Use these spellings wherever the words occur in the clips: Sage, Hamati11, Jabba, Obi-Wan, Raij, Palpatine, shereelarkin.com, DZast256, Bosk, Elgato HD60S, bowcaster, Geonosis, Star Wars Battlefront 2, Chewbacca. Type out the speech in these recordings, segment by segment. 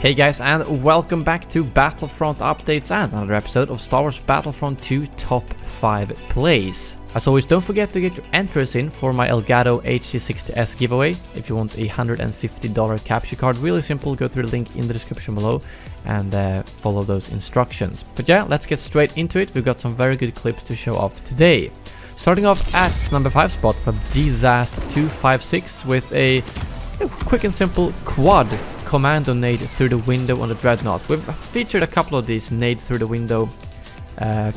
Hey guys, and welcome back to Battlefront updates and another episode of Star Wars Battlefront 2 Top 5 Plays. As always, don't forget to get your entries in for my Elgato HD60S giveaway. If you want a $150 capture card, really simple, go through the link in the description below and follow those instructions. But yeah, let's get straight into it. We've got some very good clips to show off today. Starting off at number 5 spot from DZast256 with a quick and simple quad commando nade through the window on the dreadnought. We've featured a couple of these nade through the window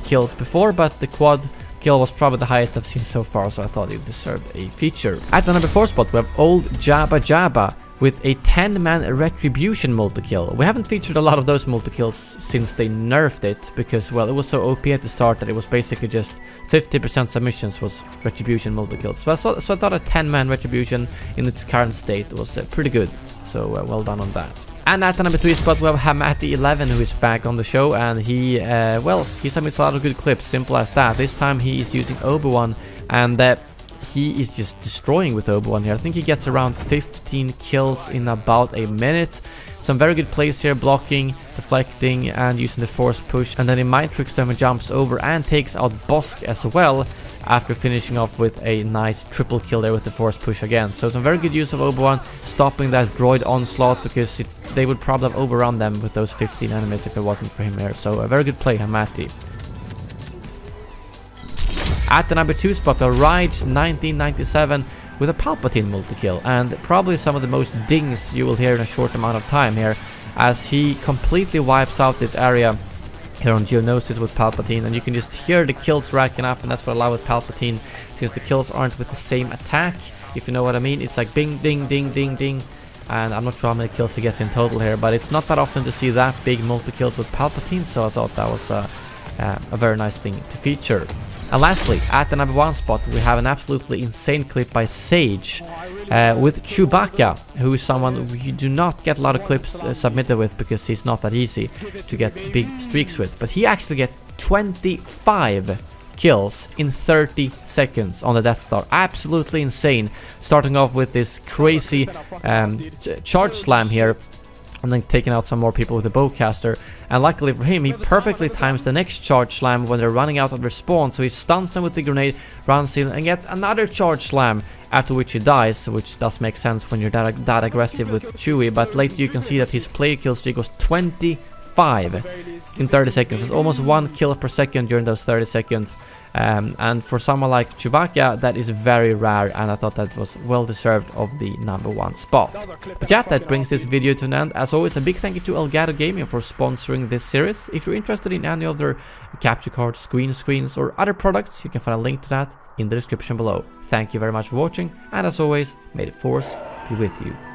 kills before, but the quad kill was probably the highest I've seen so far, so I thought it deserved a feature. At the number 4 spot we have old Jabba with a 10-man retribution multi-kill. We haven't featured a lot of those multi-kills since they nerfed it because, well, it was so OP at the start that it was basically just 50% submissions was retribution multi-kills. So I thought a 10-man retribution in its current state was pretty good. So well done on that. And at the number 3 spot we have Hamati11, who is back on the show, and he, well, he submits a lot of good clips, simple as that. This time he is using Obi-Wan, and he is just destroying with Obi-Wan here. I think he gets around 15 kills in about a minute. Some very good plays here, blocking, deflecting, and using the force push. And then he mind tricks them and jumps over and takes out Bosk as well, after finishing off with a nice triple kill there with the force push again. So some very good use of Obi-Wan, stopping that droid onslaught, because they would probably have overrun them with those 15 enemies if it wasn't for him here. So a very good play, Hamati. At the number 2 spot, Raij 1997 with a Palpatine multi-kill, and probably some of the most dings you will hear in a short amount of time here, as he completely wipes out this area here on Geonosis with Palpatine, and you can just hear the kills racking up, and that's what I love with Palpatine, since the kills aren't with the same attack, if you know what I mean. It's like bing, ding, ding, ding, ding, and I'm not sure how many kills he gets in total here, but it's not that often to see that big multi-kills with Palpatine, so I thought that was a very nice thing to feature. And lastly, at the number 1 spot, we have an absolutely insane clip by Sage with Chewbacca, who is someone you do not get a lot of clips submitted with, because he's not that easy to get big streaks with. But he actually gets 25 kills in 30 seconds on the Death Star. Absolutely insane. Starting off with this crazy charge slam here, and then taking out some more people with the bowcaster. And luckily for him, he perfectly times the next charge slam when they're running out of their spawn, so he stuns them with the grenade, runs in, and gets another charge slam, after which he dies, which does make sense when you're that aggressive with Chewie. But later you can see that his player kill streak was 25 in 30 seconds. It's almost one kill per second during those 30 seconds. And for someone like Chewbacca, that is very rare, and I thought that was well deserved of the number 1 spot. But yeah, that brings this video to an end. As always, a big thank you to Elgato Gaming for sponsoring this series. If you're interested in any of their capture cards, green screens, or other products, you can find a link to that in the description below. Thank you very much for watching, and as always, may the force be with you.